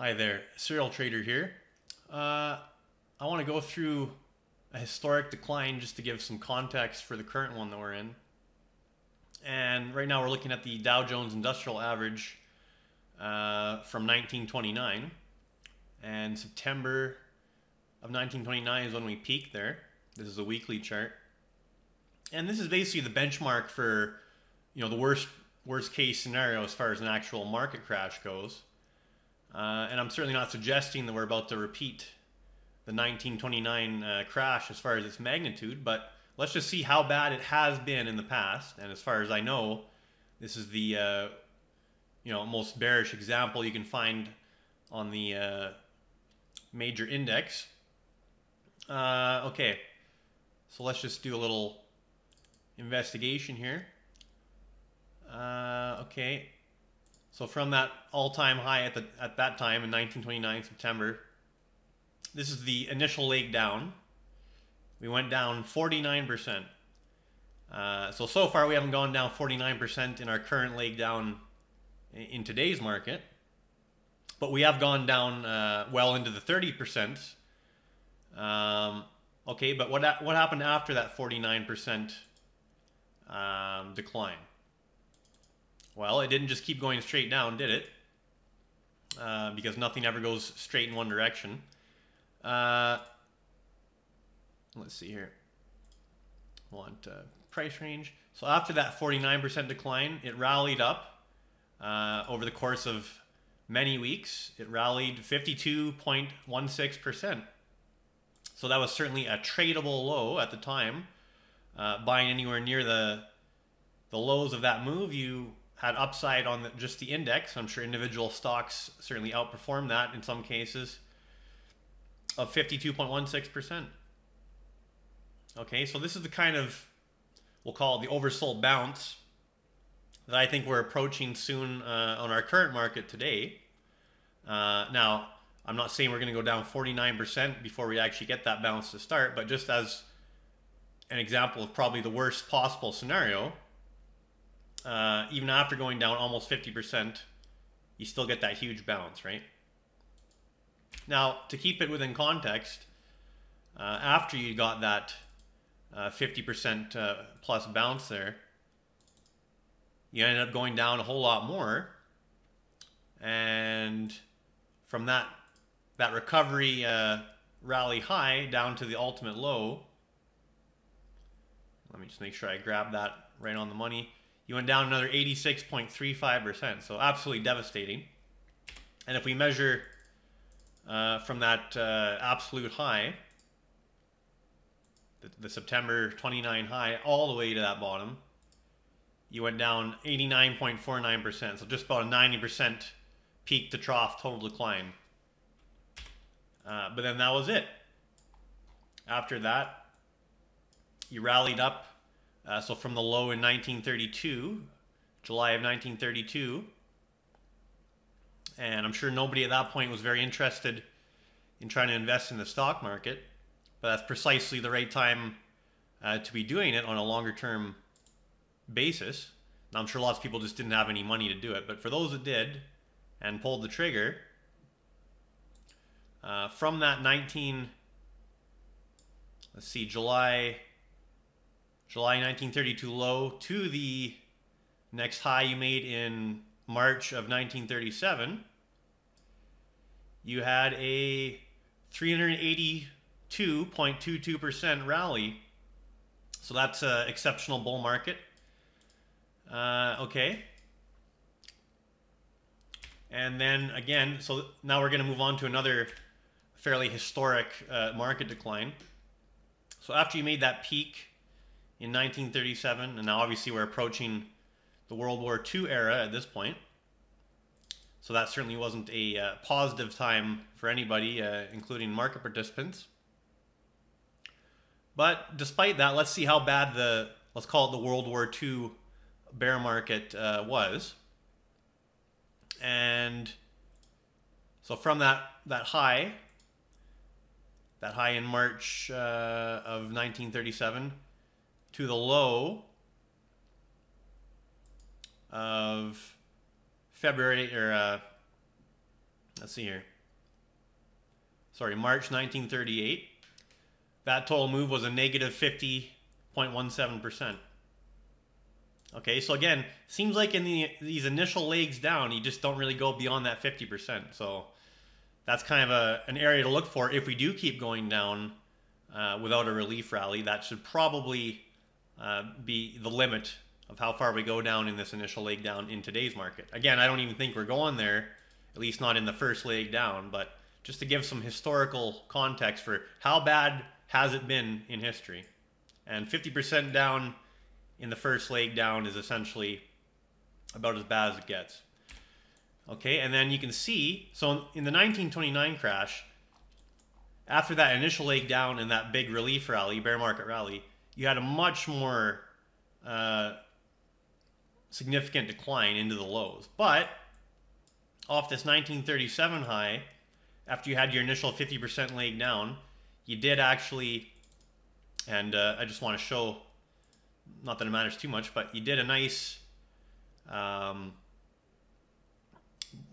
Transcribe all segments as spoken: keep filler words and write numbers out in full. Hi there, Serial Trader here. Uh, I want to go through a historic decline just to give some context for the current one that we're in. And right now we're looking at the Dow Jones Industrial Average uh, from nineteen twenty-nine. And September of nineteen twenty-nine is when we peaked there. This is a weekly chart. And this is basically the benchmark for, you know, the worst, worst case scenario as far as an actual market crash goes. Uh, and I'm certainly not suggesting that we're about to repeat the nineteen twenty-nine uh, crash as far as its magnitude, but let's just see how bad it has been in the past. And as far as I know, this is the uh, you know, most bearish example you can find on the uh, major index. Uh, okay, so let's just do a little investigation here. Uh, okay. So from that all-time high at, the, at that time in nineteen twenty-nine, September, this is the initial leg down. We went down forty-nine percent. Uh, so, so far we haven't gone down forty-nine percent in our current leg down in, in today's market. But we have gone down uh, well into the thirty percent. Um, okay, but what, what happened after that forty-nine percent um, decline? Well, it didn't just keep going straight down, did it? Uh, because nothing ever goes straight in one direction. Uh, let's see here. I want uh, price range. So after that forty-nine percent decline, it rallied up uh, over the course of many weeks. It rallied fifty-two point one six percent. So that was certainly a tradable low at the time. Uh, buying anywhere near the, the lows of that move, you had upside on the, just the index. I'm sure individual stocks certainly outperformed that in some cases of fifty-two point one six percent. Okay, so this is the kind of, we'll call it the oversold bounce that I think we're approaching soon uh, on our current market today. Uh, now, I'm not saying we're going to go down forty-nine percent before we actually get that bounce to start, but just as an example of probably the worst possible scenario, Uh, even after going down almost fifty percent, you still get that huge bounce, right? Now, to keep it within context, uh, after you got that uh, fifty percent uh, plus bounce there, you ended up going down a whole lot more. And from that, that recovery uh, rally high down to the ultimate low, let me just make sure I grab that right on the money. You went down another eighty-six point three five percent, so absolutely devastating. And if we measure uh, from that uh, absolute high, the, the September twenty-nine high, all the way to that bottom, you went down eighty-nine point four nine percent, so just about a ninety percent peak to trough total decline. Uh, but then that was it. After that, you rallied up. Uh, so from the low in nineteen thirty-two, July of nineteen thirty-two, and I'm sure nobody at that point was very interested in trying to invest in the stock market, but that's precisely the right time uh, to be doing it on a longer term basis. Now, I'm sure lots of people just didn't have any money to do it, but for those that did and pulled the trigger, uh, from that nineteen, let's see, July... July nineteen thirty-two low to the next high you made in March of nineteen thirty-seven, you had a three hundred eighty-two point two two percent rally. So that's an exceptional bull market. Uh, okay. And then again, so now we're going to move on to another fairly historic uh, market decline. So after you made that peak in nineteen thirty-seven, and now obviously we're approaching the World War Two era at this point, so that certainly wasn't a uh, positive time for anybody, uh, including market participants. But despite that, let's see how bad the, let's call it the World War Two bear market uh, was. And so from that, that high, that high in March uh, of nineteen thirty-seven, to the low of February or uh, Let's see here. Sorry, March nineteen thirty-eight. That total move was a negative fifty point one seven percent. Okay, so again, seems like in the, these initial legs down, you just don't really go beyond that fifty percent. So that's kind of a, an area to look for. If we do keep going down uh, without a relief rally, that should probably uh, be the limit of how far we go down in this initial leg down in today's market. Again, I don't even think we're going there, at least not in the first leg down, but just to give some historical context for how bad has it been in history. And fifty percent down in the first leg down is essentially about as bad as it gets. Okay, and then you can see, so in the nineteen twenty-nine crash, after that initial leg down and that big relief rally, bear market rally, you had a much more uh, significant decline into the lows. But off this nineteen thirty-seven high, after you had your initial fifty percent leg down, you did actually, and uh, I just want to show, not that it matters too much, but you did a nice, um,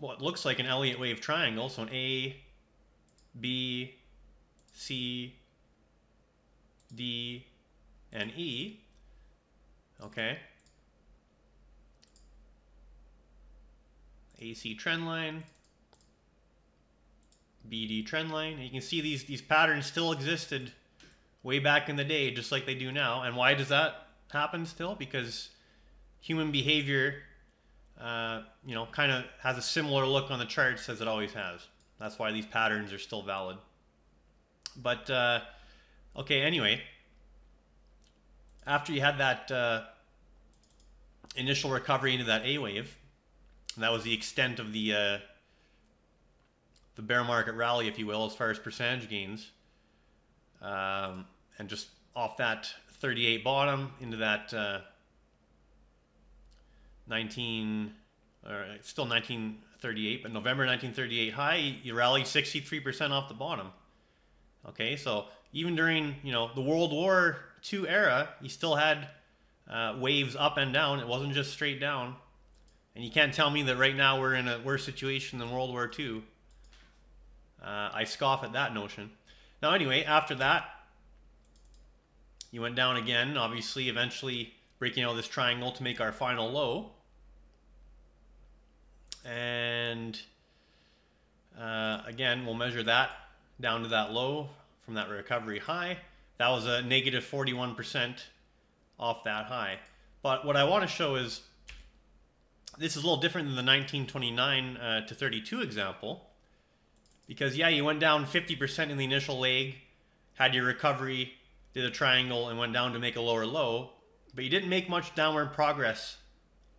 what looks like an Elliott wave triangle. So an A, B, C, D, and E. Okay. A C trend line, B D trend line. And you can see these, these patterns still existed way back in the day, just like they do now. And why does that happen still? Because human behavior, uh, you know, kind of has a similar look on the charts as it always has. That's why these patterns are still valid. But, uh, okay, anyway, after you had that uh, initial recovery into that A wave, and that was the extent of the, uh, the bear market rally, if you will, as far as percentage gains, um, and just off that thirty-eight bottom into that uh, nineteen, or still nineteen thirty-eight, but November nineteen thirty-eight high, you rally sixty-three percent off the bottom. Okay, so even during, you know, the World War Two era, you still had uh, waves up and down. It wasn't just straight down. And you can't tell me that right now we're in a worse situation than World War Two. Uh, I scoff at that notion. Now, anyway, after that, you went down again, obviously, eventually breaking out this triangle to make our final low. And uh, again, we'll measure that down to that low from that recovery high. That was a negative forty-one percent off that high. But what I want to show is this is a little different than the nineteen twenty-nine uh, to thirty-two example. Because, yeah, you went down fifty percent in the initial leg, had your recovery, did a triangle, and went down to make a lower low, but you didn't make much downward progress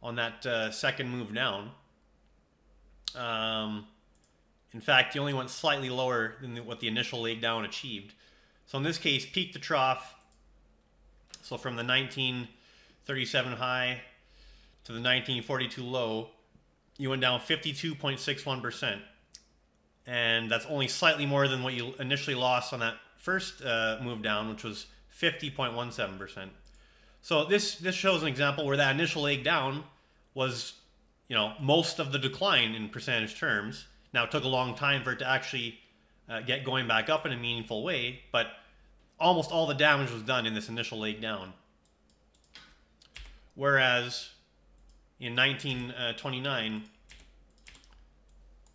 on that uh, second move down. Um, in fact, you only went slightly lower than the, what the initial leg down achieved. So in this case, peak to trough. So from the nineteen thirty-seven high to the nineteen forty-two low, you went down fifty-two point six one percent. And that's only slightly more than what you initially lost on that first uh, move down, which was fifty point one seven percent. So this this shows an example where that initial leg down was, you know, most of the decline in percentage terms. Now, it took a long time for it to actually uh, get going back up in a meaningful way, but almost all the damage was done in this initial leg down. Whereas in nineteen twenty-nine,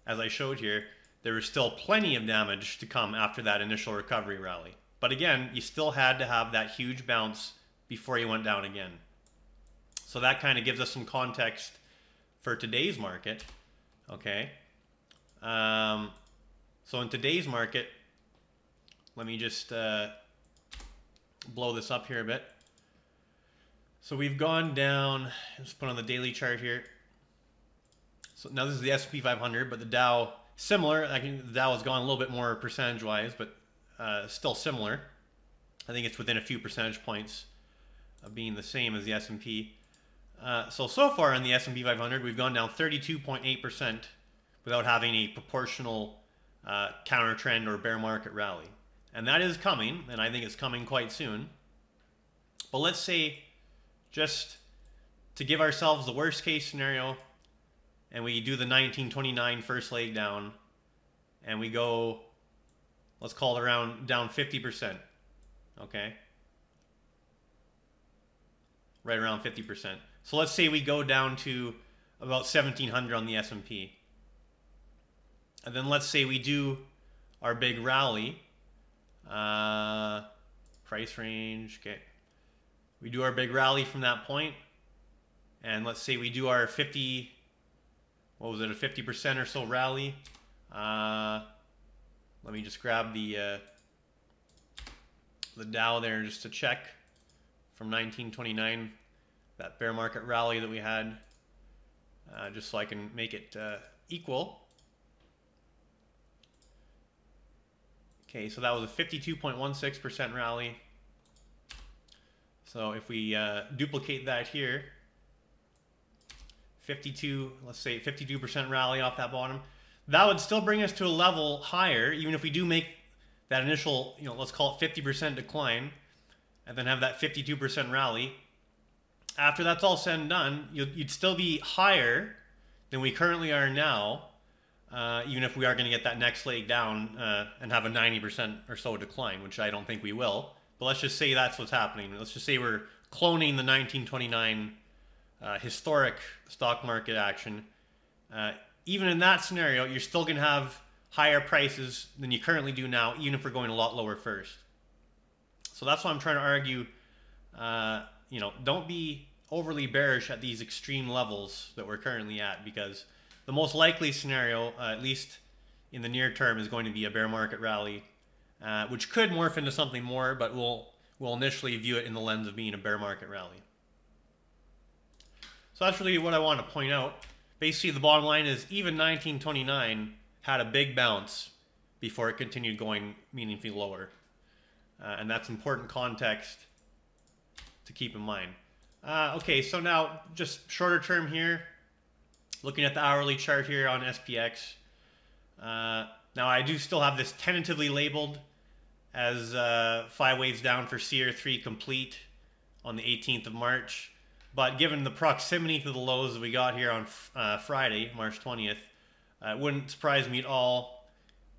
as I showed here, there was still plenty of damage to come after that initial recovery rally. But again, you still had to have that huge bounce before you went down again. So that kind of gives us some context for today's market. Okay. Um, so in today's market, let me just uh, blow this up here a bit. So we've gone down, let's put on the daily chart here. So now this is the S and P five hundred, but the Dow, similar, I think the Dow has gone a little bit more percentage-wise, but uh, still similar. I think it's within a few percentage points of being the same as the S and P. Uh, so, so far in the S and P five hundred, we've gone down thirty-two point eight percent without having a proportional uh, counter trend or bear market rally. And that is coming, and I think it's coming quite soon. But let's say, just to give ourselves the worst case scenario, and we do the nineteen twenty-nine first leg down, and we go, let's call it around down fifty percent, okay? Right around fifty percent. So let's say we go down to about seventeen hundred on the S and P. And then let's say we do our big rally. Uh, price range, okay. We do our big rally from that point. And let's say we do our fifty, what was it, a fifty percent or so rally. Uh, let me just grab the uh, the Dow there just to check from nineteen twenty-nine, that bear market rally that we had, uh, just so I can make it uh, equal. Okay, so that was a fifty-two point one six percent rally. So if we uh, duplicate that here, fifty-two, let's say fifty-two percent rally off that bottom, that would still bring us to a level higher, even if we do make that initial, you know, let's call it fifty percent decline, and then have that fifty-two percent rally. After that's all said and done, you'd, you'd still be higher than we currently are now. Uh, even if we are going to get that next leg down uh, and have a ninety percent or so decline, which I don't think we will. But let's just say that's what's happening. Let's just say we're cloning the nineteen twenty-nine uh, historic stock market action. Uh, even in that scenario, you're still going to have higher prices than you currently do now, even if we're going a lot lower first. So that's why I'm trying to argue, uh, you know, don't be overly bearish at these extreme levels that we're currently at, because the most likely scenario, uh, at least in the near term, is going to be a bear market rally, uh, which could morph into something more, but we'll, we'll initially view it in the lens of being a bear market rally. So that's really what I want to point out. Basically, the bottom line is even nineteen twenty-nine had a big bounce before it continued going meaningfully lower. Uh, and that's important context to keep in mind. Uh, okay, so now just shorter term here. Looking at the hourly chart here on S P X, uh, now I do still have this tentatively labeled as uh, five waves down for C R three complete on the eighteenth of March. But given the proximity to the lows that we got here on uh, Friday, March twentieth, uh, it wouldn't surprise me at all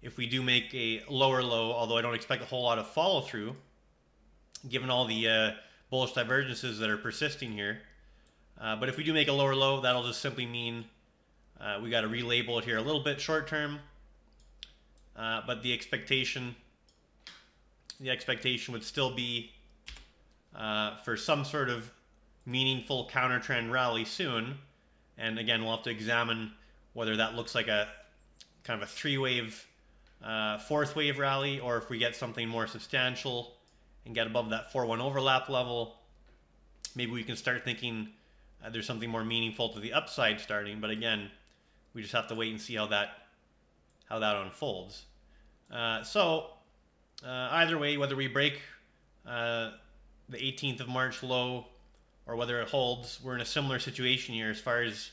if we do make a lower low, although I don't expect a whole lot of follow through, given all the uh, bullish divergences that are persisting here. Uh, but if we do make a lower low, that'll just simply mean Uh, we got to relabel it here a little bit short term, uh, but the expectation, the expectation would still be uh, for some sort of meaningful counter trend rally soon. And again, we'll have to examine whether that looks like a kind of a three wave, uh, fourth wave rally, or if we get something more substantial and get above that four one overlap level, maybe we can start thinking uh, there's something more meaningful to the upside starting. But again, we just have to wait and see how that how that unfolds. Uh, so uh, either way, whether we break uh, the eighteenth of March low or whether it holds, we're in a similar situation here as far as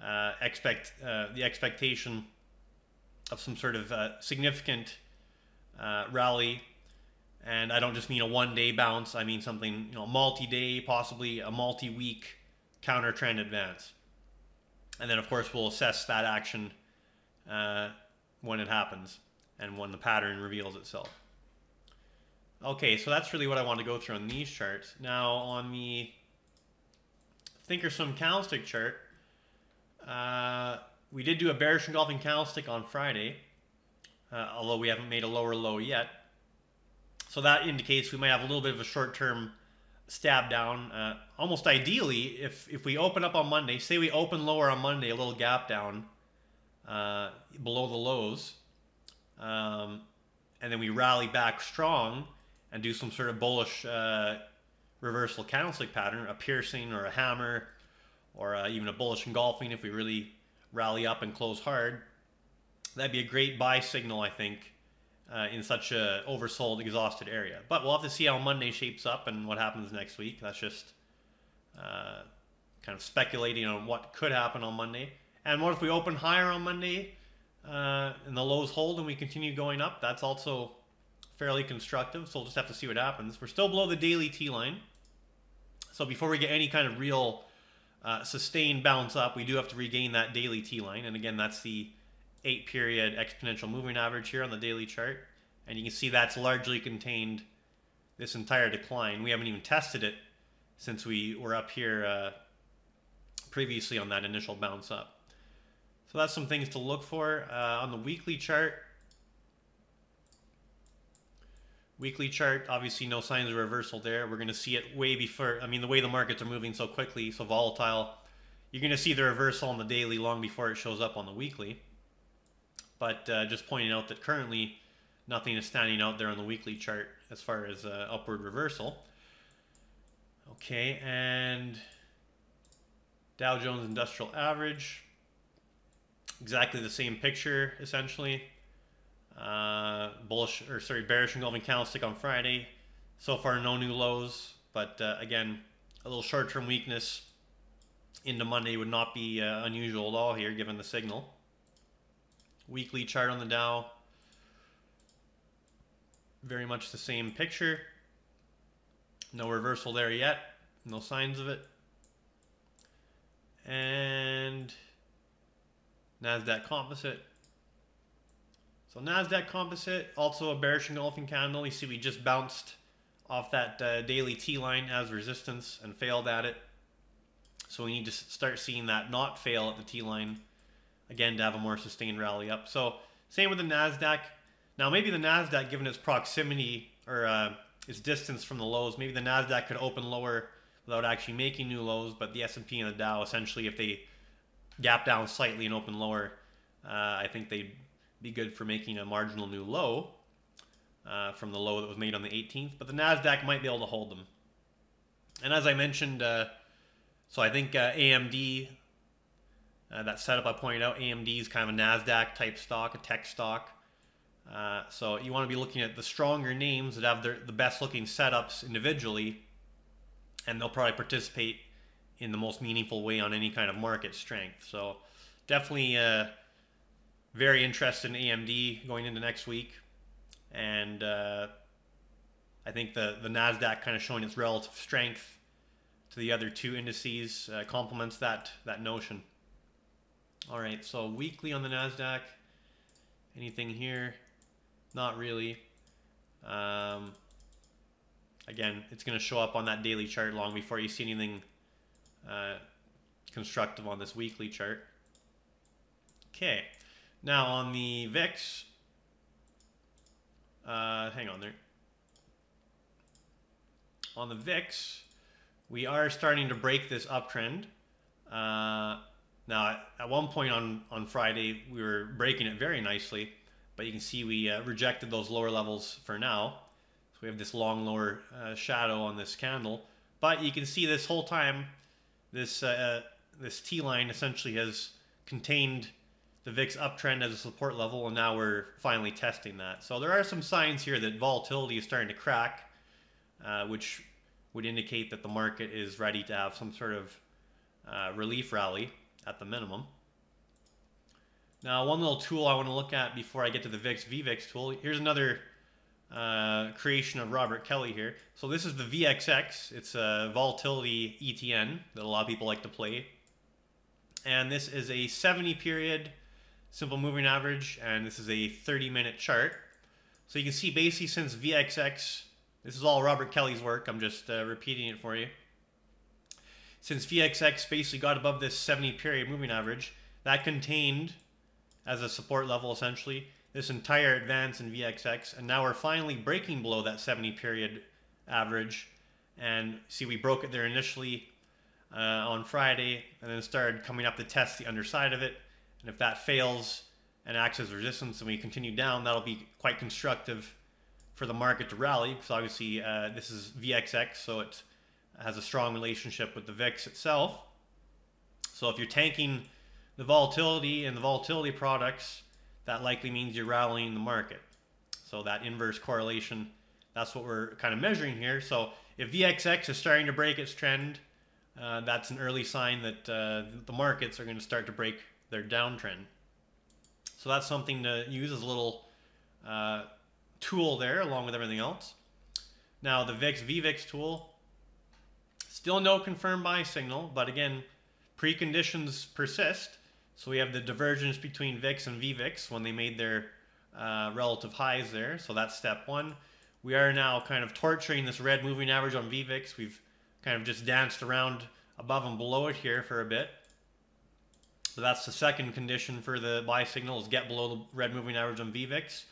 uh, expect uh, the expectation of some sort of uh, significant uh, rally. And I don't just mean a one-day bounce. I mean something, you know, multi-day, possibly a multi-week counter trend advance. And then, of course, we'll assess that action uh, when it happens and when the pattern reveals itself. Okay, so that's really what I want to go through on these charts. Now, on the thinkorswim candlestick chart, uh, we did do a bearish engulfing candlestick on Friday, uh, although we haven't made a lower low yet. So that indicates we might have a little bit of a short-term stab down. Uh, almost ideally, if, if we open up on Monday, say we open lower on Monday, a little gap down uh, below the lows, um, and then we rally back strong and do some sort of bullish uh, reversal candlestick pattern, a piercing or a hammer, or uh, even a bullish engulfing if we really rally up and close hard, that'd be a great buy signal, I think, Uh, in such a oversold, exhausted area. But we'll have to see how Monday shapes up and what happens next week. That's just uh, kind of speculating on what could happen on Monday. And what if we open higher on Monday uh, and the lows hold and we continue going up? That's also fairly constructive, so we'll just have to see what happens. We're still below the daily T-line. So before we get any kind of real uh, sustained bounce up, we do have to regain that daily T-line. And again, that's the eight period exponential moving average here on the daily chart. And you can see that's largely contained this entire decline. We haven't even tested it since we were up here uh, previously on that initial bounce up. So that's some things to look for. Uh, on the weekly chart, weekly chart, obviously no signs of reversal there. We're going to see it way before, I mean, the way the markets are moving so quickly, so volatile, you're going to see the reversal on the daily long before it shows up on the weekly. But uh, just pointing out that currently nothing is standing out there on the weekly chart as far as uh, upward reversal. Okay, and Dow Jones Industrial Average, exactly the same picture essentially. Uh, bullish or sorry, bearish engulfing candlestick on Friday. So far, no new lows, but uh, again, a little short-term weakness into Monday would not be uh, unusual at all here, given the signal. Weekly chart on the Dow, very much the same picture. No reversal there yet. No signs of it. And NASDAQ Composite. So NASDAQ Composite, also a bearish engulfing candle. You see we just bounced off that uh, daily T-line as resistance and failed at it. So we need to start seeing that not fail at the T-line again to have a more sustained rally up. So same with the NASDAQ. Now maybe the NASDAQ, given its proximity or uh, its distance from the lows, maybe the NASDAQ could open lower without actually making new lows, but the S and P and the Dow, essentially if they gap down slightly and open lower, uh, I think they'd be good for making a marginal new low uh, from the low that was made on the eighteenth, but the NASDAQ might be able to hold them. And as I mentioned, uh, so I think uh, A M D, uh, that setup I pointed out, A M D is kind of a NASDAQ type stock, a tech stock. Uh, so you want to be looking at the stronger names that have their, the best looking setups individually, and they'll probably participate in the most meaningful way on any kind of market strength. So definitely uh, very interested in A M D going into next week. And uh, I think the, the NASDAQ kind of showing its relative strength to the other two indices uh, complements that, that notion. All right, so weekly on the NASDAQ, anything here? Not really. Um, again, it's going to show up on that daily chart long before you see anything uh, constructive on this weekly chart. Okay. Now on the V I X, uh, hang on there. On the V I X, we are starting to break this uptrend. Uh, now, at one point on, on Friday, we were breaking it very nicely, but you can see we uh, rejected those lower levels for now. So we have this long lower uh, shadow on this candle, but you can see this whole time, this, uh, this T-line essentially has contained the V I X uptrend as a support level, and now we're finally testing that. So there are some signs here that volatility is starting to crack, uh, which would indicate that the market is ready to have some sort of uh, relief rally at the minimum. Now, one little tool I want to look at before I get to the V I X, V V I X tool. Here's another uh, creation of Robert Kelly here. So this is the V X X. It's a volatility E T N that a lot of people like to play. And this is a seventy period simple moving average, and this is a thirty minute chart. So you can see basically since V X X, this is all Robert Kelly's work, I'm just uh, repeating it for you. Since V X X basically got above this seventy period moving average, that contained as a support level essentially this entire advance in V X X, and now we're finally breaking below that seventy period average. And see, we broke it there initially uh, on Friday, and then started coming up to test the underside of it, and if that fails and acts as resistance and we continue down, that'll be quite constructive for the market to rally, because obviously uh, this is V X X, so it's has a strong relationship with the V I X itself. So if you're tanking the volatility and the volatility products, that likely means you're rallying the market. So that inverse correlation, that's what we're kind of measuring here. So if V X X is starting to break its trend, uh, that's an early sign that uh, the markets are going to start to break their downtrend. So that's something to use as a little uh, tool there along with everything else. Now the V I X, V V I X tool, still no confirmed buy signal, but again, preconditions persist. So we have the divergence between V I X and V V I X when they made their uh, relative highs there. So that's step one. We are now kind of torturing this red moving average on V V I X. We've kind of just danced around above and below it here for a bit. So that's the second condition for the buy signal, is get below the red moving average on V V I X.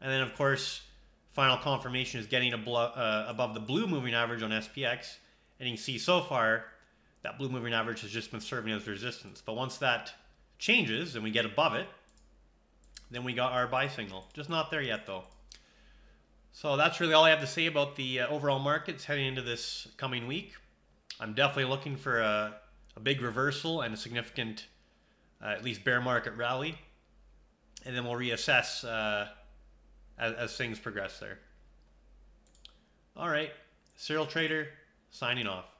And then, of course, final confirmation is getting uh, above the blue moving average on S P X. And you can see so far that blue moving average has just been serving as resistance. But once that changes and we get above it, then we got our buy signal. Just not there yet, though. So that's really all I have to say about the uh, overall markets heading into this coming week. I'm definitely looking for a, a big reversal and a significant Uh, at least bear market rally, and then we'll reassess uh, as, as things progress there. All right, Serial Trader signing off.